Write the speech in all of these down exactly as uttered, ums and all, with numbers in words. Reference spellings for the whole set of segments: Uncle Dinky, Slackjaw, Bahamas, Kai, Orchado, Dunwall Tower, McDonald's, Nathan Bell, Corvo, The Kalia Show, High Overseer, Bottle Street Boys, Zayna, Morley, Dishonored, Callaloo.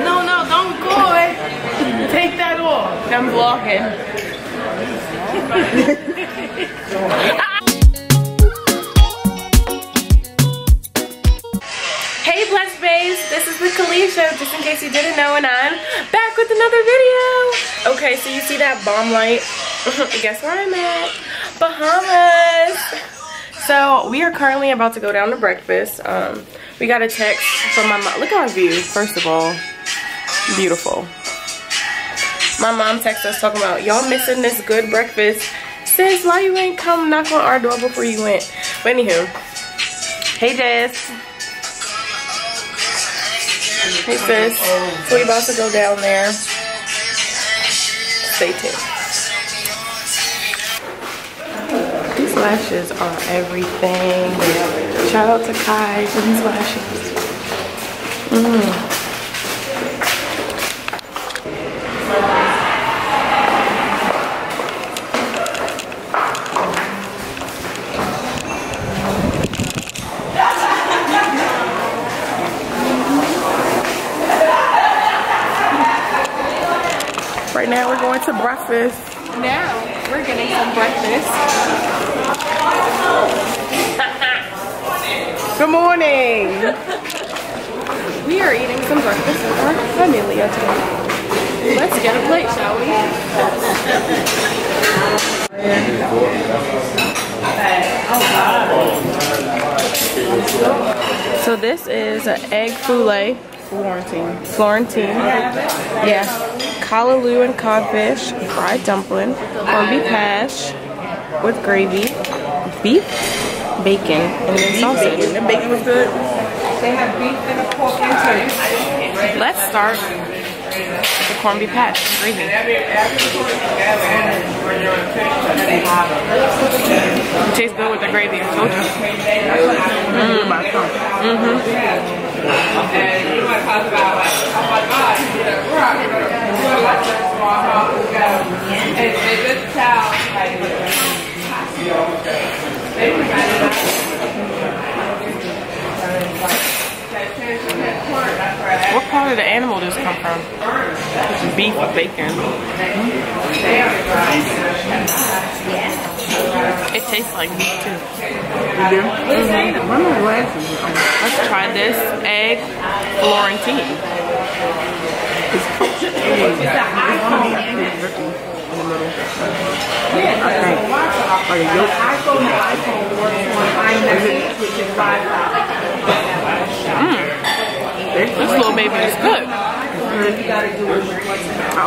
No, no, don't go away. Take that off. I'm vlogging. Hey Blessed Babes, this is the Kalia Show, just in case you didn't know, and I'm back with another video. Okay, so you see that bomb light? Guess where I'm at? Bahamas. So we are currently about to go down to breakfast. Um, we got a text from my mom. Look at our views, first of all. Beautiful. My mom texted us talking about, y'all missing this good breakfast. Sis, why you ain't come knock on our door before you went? But anywho, hey Jess. Hey sis, so we about to go down there. Stay tuned. These lashes are everything. Shout out to Kai for these lashes. Mm. Right now we're going to breakfast. Now we're getting some breakfast. Good morning. We are eating some breakfast with our familia today. Let's get a plate, shall we? So this is an egg foulet. Florentine. Florentine. Yeah. Callaloo and codfish, fried dumpling, or beef hash with gravy, beef, bacon, and then sausage. Bacon. The bacon was good. They have beef and a pork in too. Let's start the corned beef hash gravy. It tastes good with the gravy, I told you. Mm-hmm. And you want to talk about, like, oh my God, we're out here doing a lot of small homes together. And this child, like, they provided us that. What part of the animal does it come from? Beef or bacon? Mm-hmm. It tastes like meat too. You do? Mm-hmm. Let's try this egg Florentine. Mm. This little baby is good. I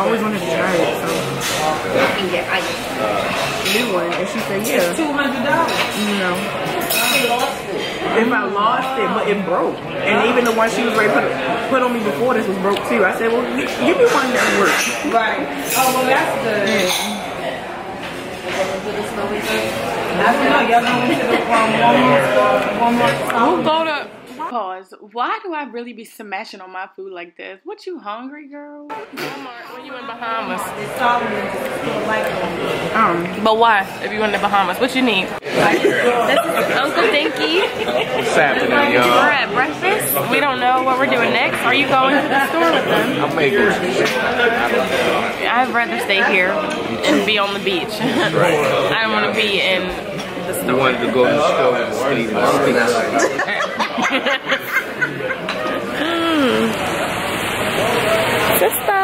always wanted to try it, so I can get ice. New one, and she said, "Yeah, two hundred dollars." You know, if I lost it, but it broke, and even the one she was ready put put on me before this was broke too. I said, "Well, give me one that works." Right. Oh well, that's good. Yeah. I don't know. Y'all know we should go for one more store, one more store. Pause. Why do I really be smashing on my food like this? What, you hungry, girl? Walmart, when you in Bahamas? Um, but why? If you in the Bahamas, what you need? Like, this is Uncle Dinky. What's happening, y'all? We're at breakfast. We don't know what we're doing next. Are you going to the store with them? I'm making it. I'd rather stay here and be on the beach. I don't want to be in the store. You wanted to go to the store and sleep. I mm. Sister.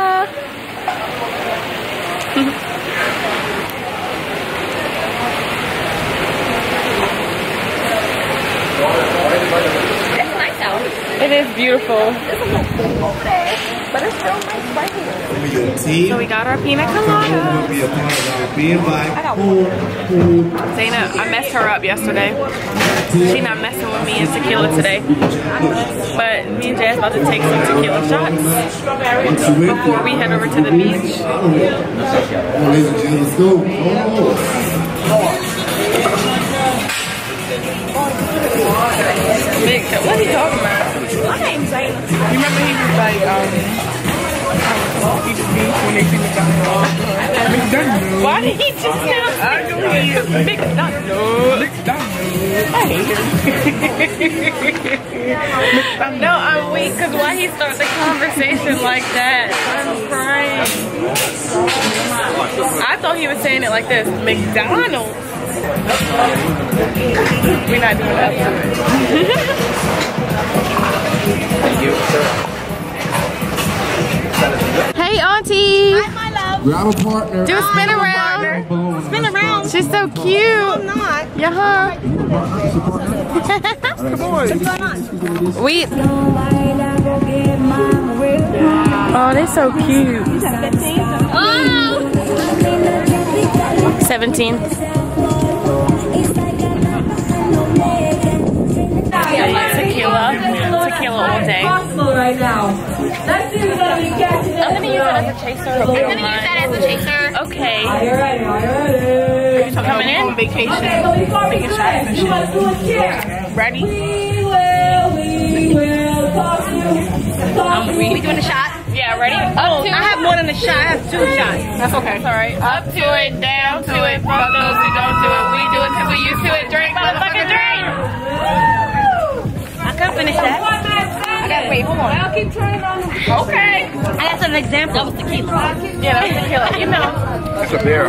It's nice out. It is beautiful. It's a little cool over there, but it's still nice right here. So we got our pina colada. I got one. Zayna, I messed her up yesterday. She's not messing with me and tequila today. But me and Jazz about to take some tequila shots before we head over to the beach. Big, what are you talking about? My name's Zayna. You remember he was like, um, he just beat when they see me down. Why did he just sound big? Big dumb. I hate it. No, I'm weak. he starts a conversation like that? I'm crying. I thought he was saying it like this. McDonald's. We're not doing that. Thank you, sir. Hey, auntie. Hi, my love. Grab a partner. Do a spin around. Spin around. She's so cute. I'm not. Yeah, huh? Come on. What's going on? We. Oh, they're so cute. Oh. seventeen. Tequila. Tequila all day. I'm gonna use it as a chaser. I'm gonna use that as a chaser. Okay. Are you coming in? On vacation. Making shots. Ready? We will, we will talk to you. Talk um, we, we doing a shot? Yeah, ready? Up oh, to I it. have more than a shot. I have two shots. That's okay. It's all right. Up to it, down to it. Fuck those who don't do it. We do it because we're used to it. Drink, motherfucking drink! Woo! I can't finish that. I gotta wait, hold on. I'll keep turning on. Okay. I got an example. That was tequila. Yeah, that was tequila. You know. That's a beer.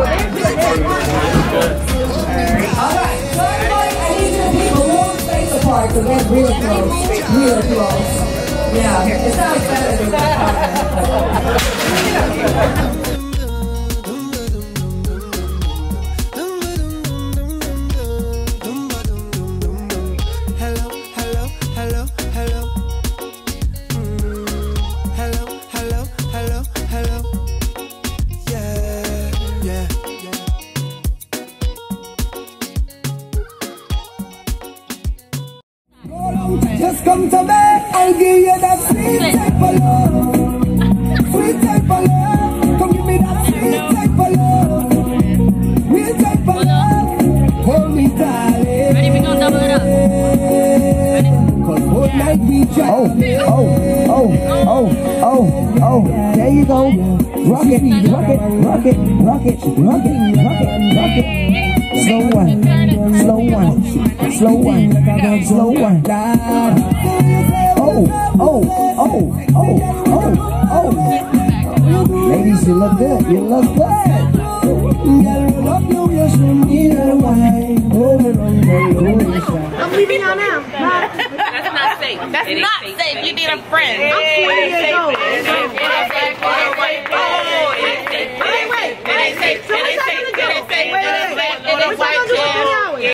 I need you to be balloon space apart because that's real close. Real close. Yeah, here. It sounds better than that. I'm twenty years old.